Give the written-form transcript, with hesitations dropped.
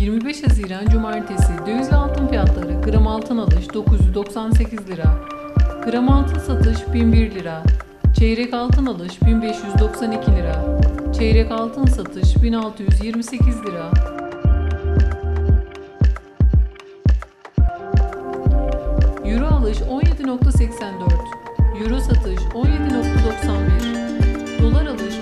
25 Haziran Cumartesi döviz ve altın fiyatları: gram altın alış 998 lira, gram altın satış 1001 lira, çeyrek altın alış 1592 lira, çeyrek altın satış 1628 lira, euro alış 17.84, euro satış 17.91, dolar alış